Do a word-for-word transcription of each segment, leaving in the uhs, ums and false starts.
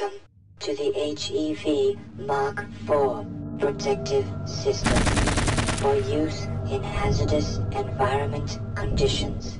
Welcome to the H E V Mark four protective system for use in hazardous environment conditions.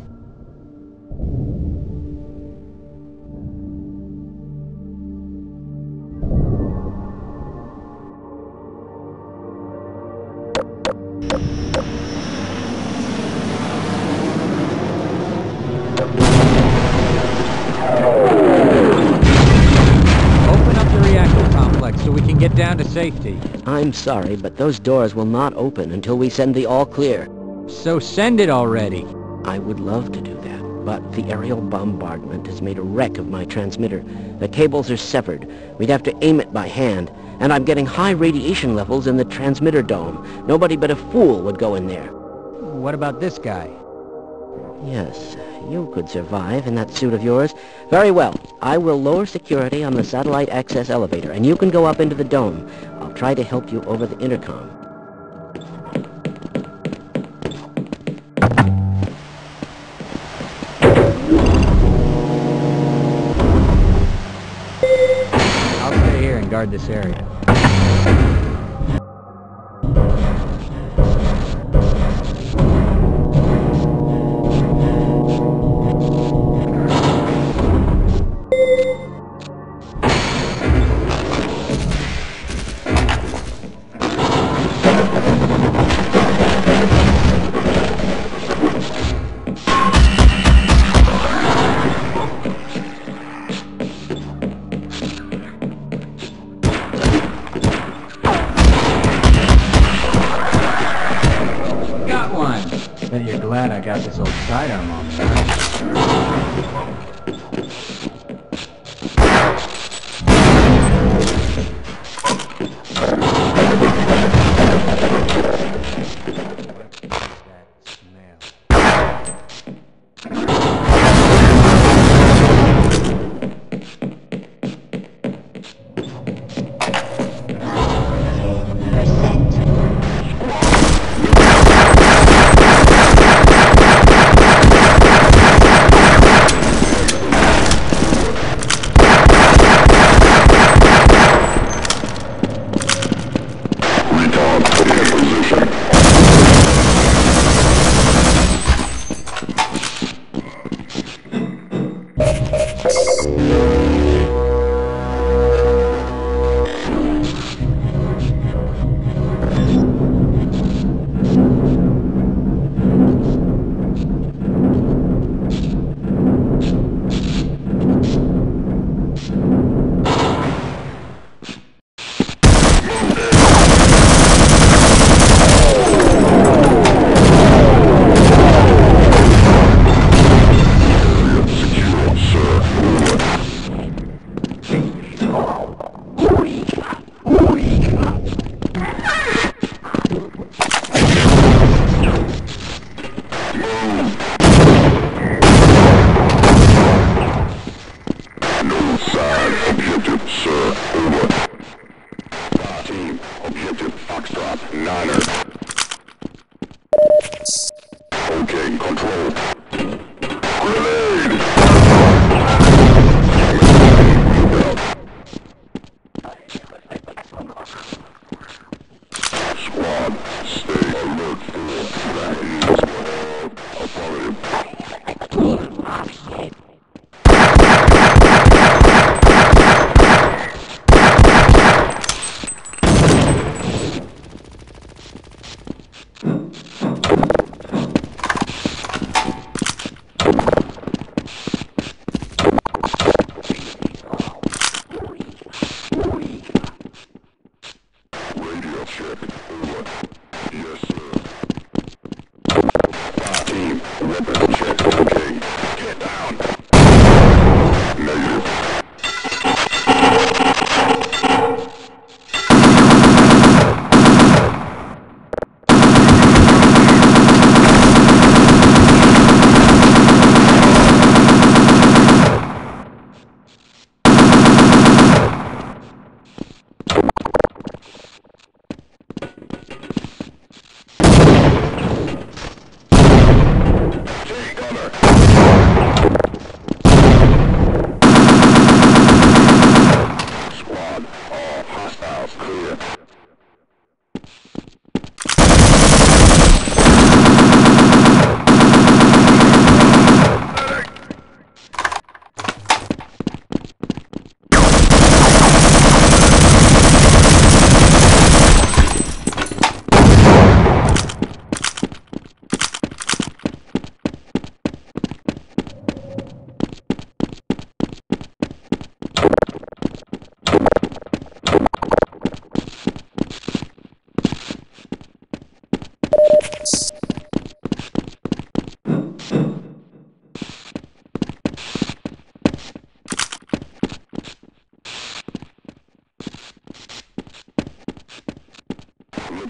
Safety. I'm sorry, but those doors will not open until we send the all clear. So send it already. I would love to do that, but the aerial bombardment has made a wreck of my transmitter. The cables are severed. We'd have to aim it by hand, and I'm getting high radiation levels in the transmitter dome. Nobody but a fool would go in there. What about this guy? Yes, you could survive in that suit of yours. Very well. I will lower security on the satellite access elevator, and you can go up into the dome. I'll try to help you over the intercom. I'll stay here and guard this area.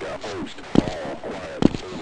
Radar post. All quiet. Over.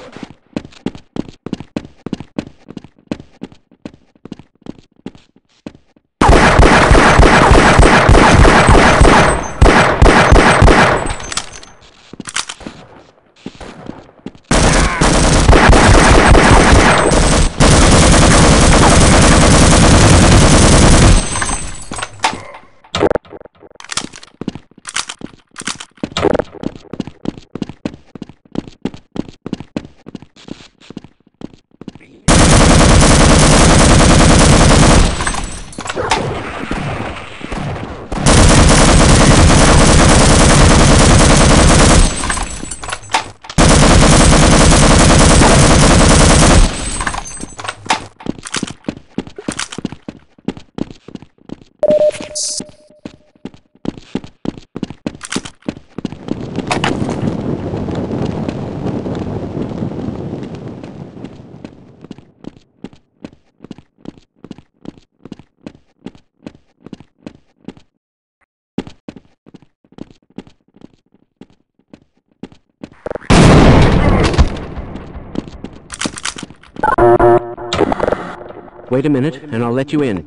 Wait a minute, and I'll let you in.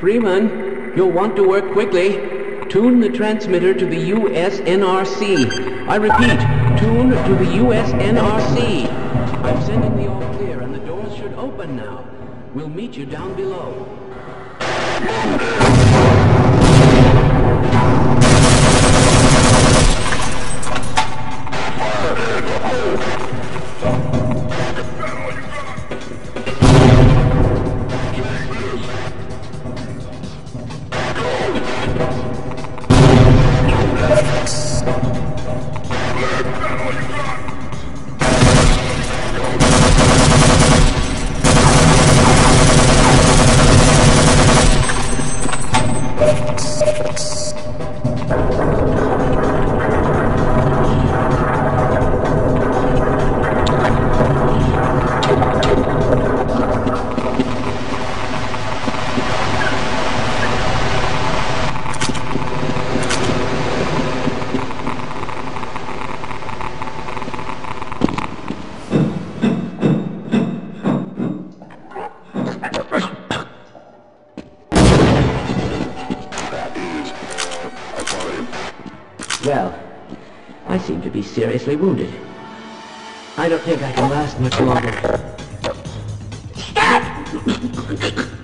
Freeman, you'll want to work quickly. Tune the transmitter to the U S N R C. I repeat, tune to the U S N R C. I'm sending the all clear, and the doors should open now. We'll meet you down below. Well, I seem to be seriously wounded. I don't think I can last much longer. Stop!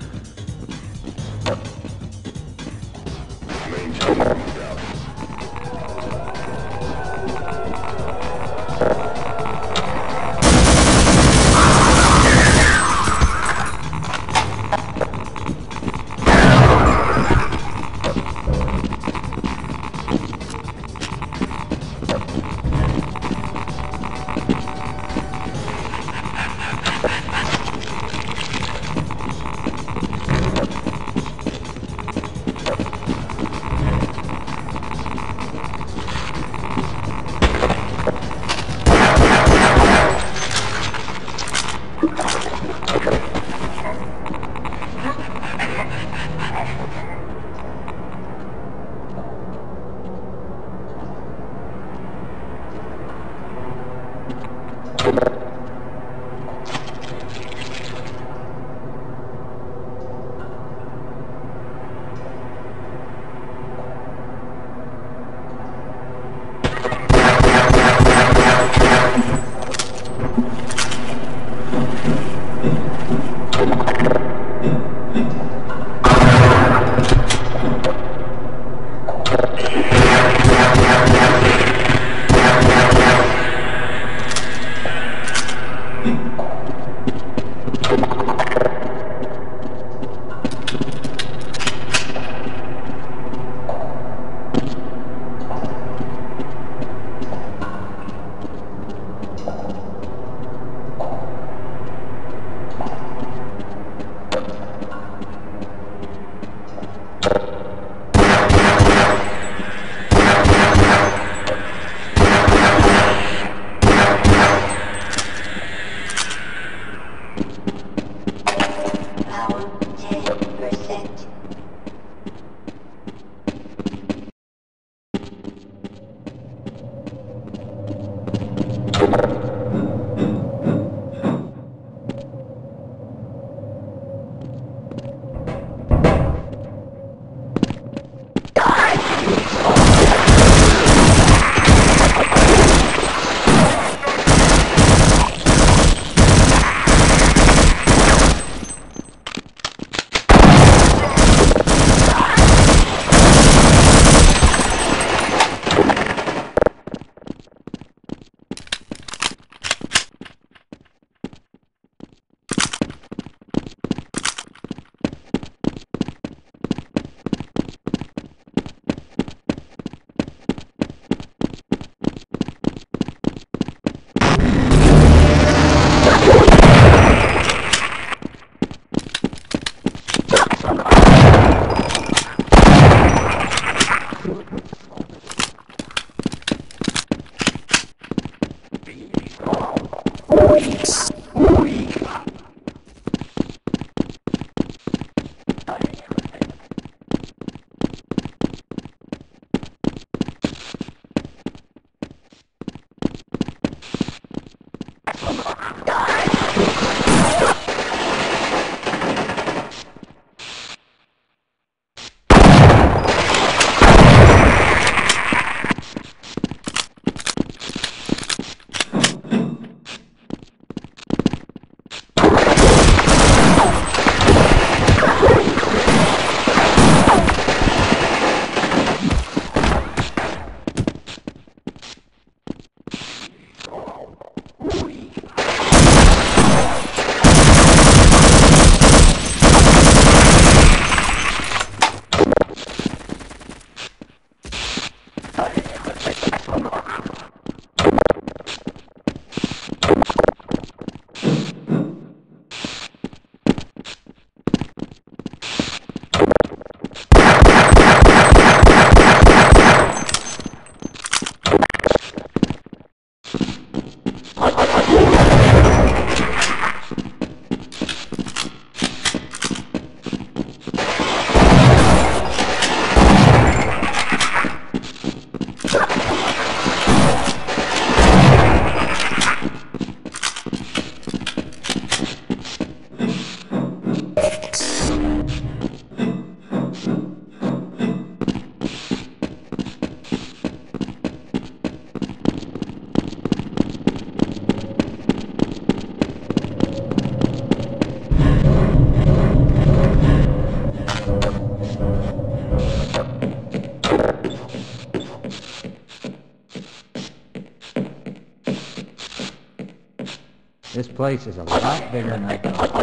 This place is a lot bigger than I thought.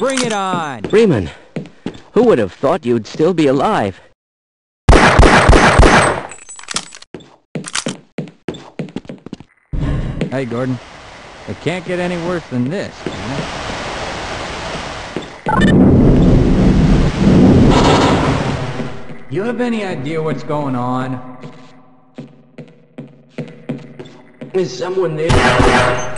Bring it on! Freeman, who would have thought you'd still be alive? Hey, Gordon. It can't get any worse than this, can it? You have any idea what's going on? Is someone there?